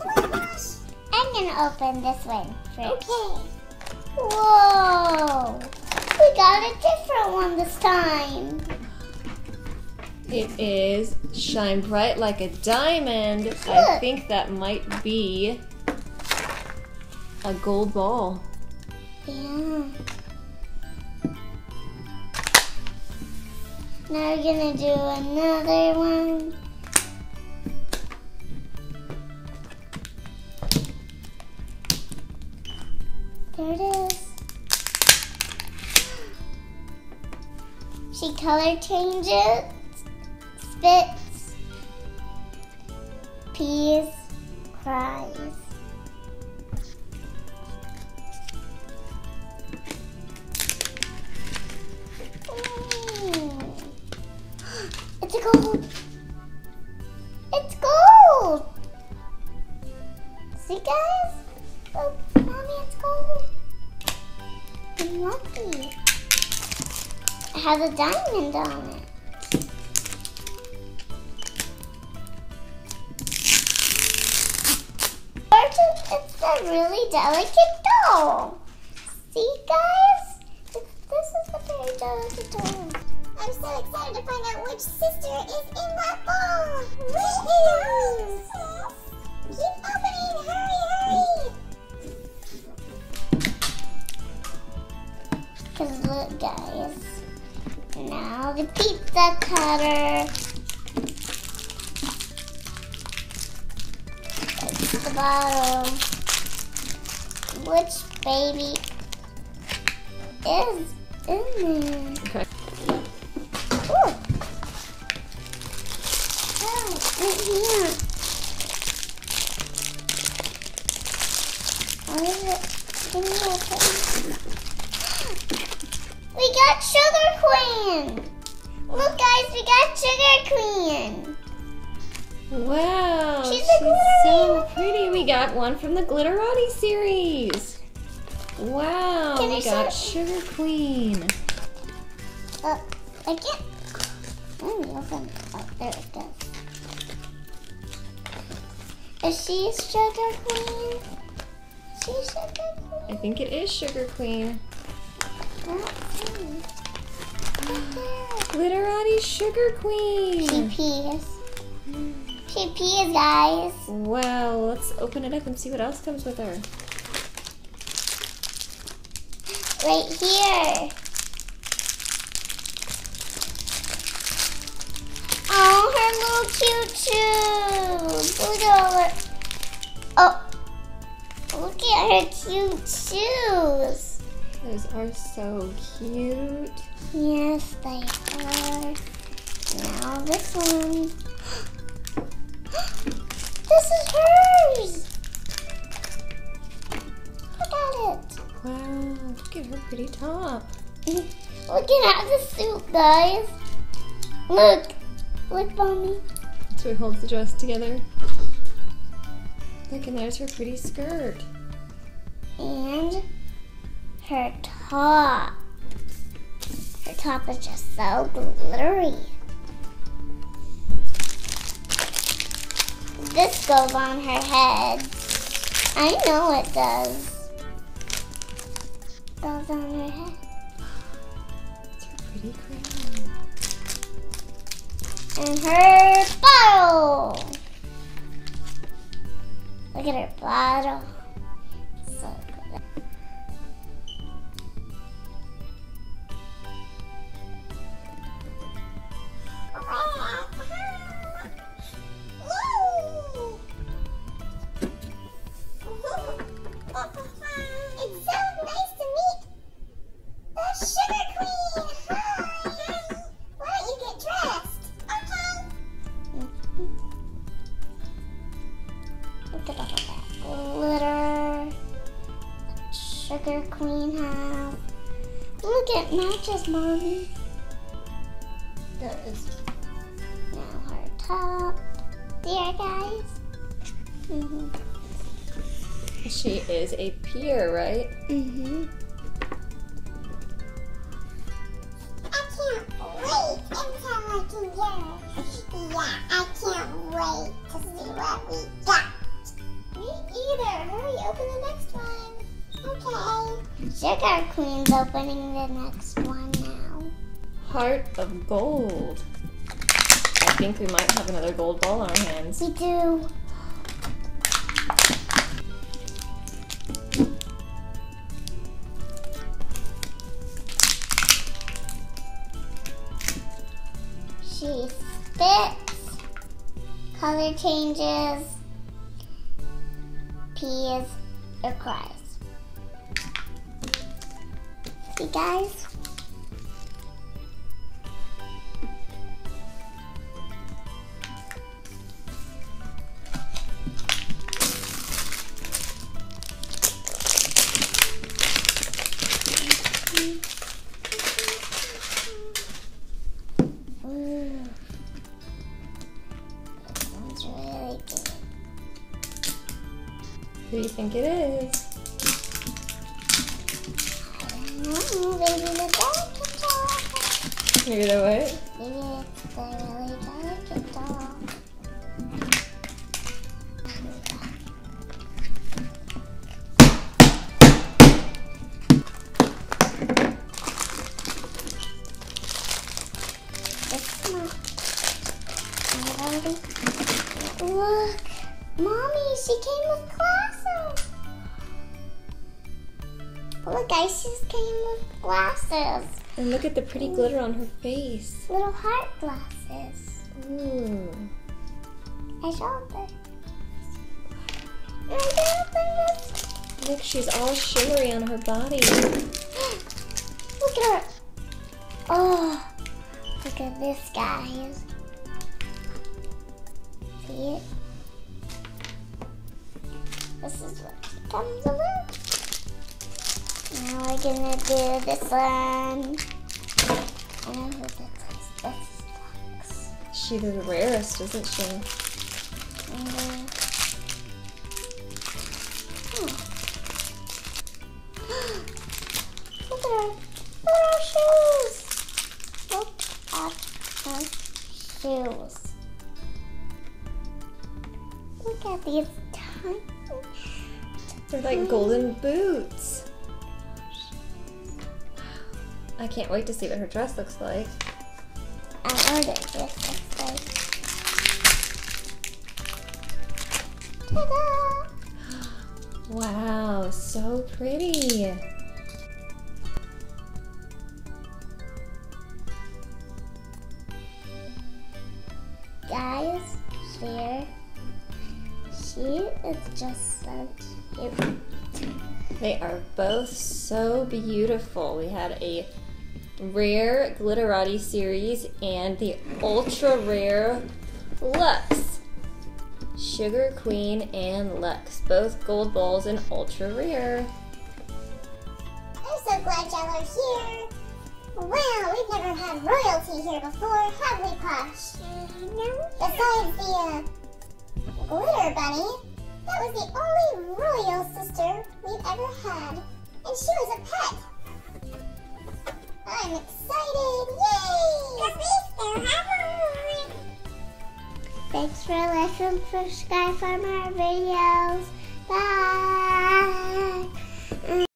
Oh my gosh. I'm gonna open this one first. Okay. Whoa. We got a different one this time. It is Shine Bright Like a Diamond. Look. I think that might be a gold ball. Yeah. Now we're gonna do another one. There it is. She color changes, spits, pees, cries. It's a gold. It's gold. See, guys? Oh, Mommy, it's gold. I'm lucky. It has a diamond on it. It's a really delicate doll. See, guys? This is a very delicate doll. I'm so excited to find out which sister is in that ball. Woo! Keep opening, hurry! Cause look, guys, now the pizza cutter. That's the bottle. Which baby is in there? Okay. Right here. Why is it? Give me that thing. We got Sugar Queen! Look, guys, we got Sugar Queen! Wow! She's so pretty! We got one from the Glitterati series! Wow! We got Sugar Queen! I can't. Let me open. Oh, there it goes. Is she Sugar Queen? Is she Sugar Queen? I think it is Sugar Queen. Glitterati Sugar Queen. She pees. She pees, guys. Wow, let's open it up and see what else comes with her. Right here. Oh, her little cute shoes. Look at her. Oh, look at her cute shoes. Those are so cute. Yes, they are. Now this one. This is hers. Look at it. Wow, look at her pretty top. Look at the suit, guys. Look. Look, Mommy. So it holds the dress together. Look, and there's her pretty skirt. And her top. Her top is just so glittery. This goes on her head. I know it does. It goes on her head. It's her pretty crown. And her bottle. Look at her bottle. So good. It's so nice to meet the Sugar Queen. Hi. Why don't you get dressed? Look at all that glitter. Sugar Queen has. Look, it matches, Mommy. That is now her top. There, guys. She is a peer, right? I can't wait to see what we got. Sugar Queen's opening the next one now. Heart of gold. I think we might have another gold ball on our hands. We do. She spits. Color changes. Pees or cries. See guys? Who do you think it is? I don't know, maybe the delicate dog. Maybe the what? Maybe it's the really delicate dog. It's not. Look! Mommy, she came with glasses! Look, guys, she just came with glasses. And look at the pretty glitter on her face. Little heart glasses. Ooh. I showed them. And I opened them. Look, she's all shimmery on her body. Look at her. Oh, look at this, guys. See it? This is what she comes with. Now we're gonna do this one. I know who this is. This is Luxe. She's the rarest, isn't she? Oh. Look at her. Look at her shoes. Look at her shoes. Look at these tiny. They're like golden boots. I can't wait to see what her dress looks like. I know what her dress looks like. Ta-da! Wow, so pretty! Guys, here, she is just so cute. They are both so beautiful. We had a rare Glitterati series and the ultra rare Luxe. Sugar Queen and Luxe, both gold balls and ultra rare. I'm so glad y'all are here. Wow, we've never had royalty here before, have we, Posh? No. Besides the glitter bunny, that was the only royal sister we've ever had, and she was a pet. I'm excited! Yay! Because we still have one! Thanks for listening. Subscribe for more videos. Bye!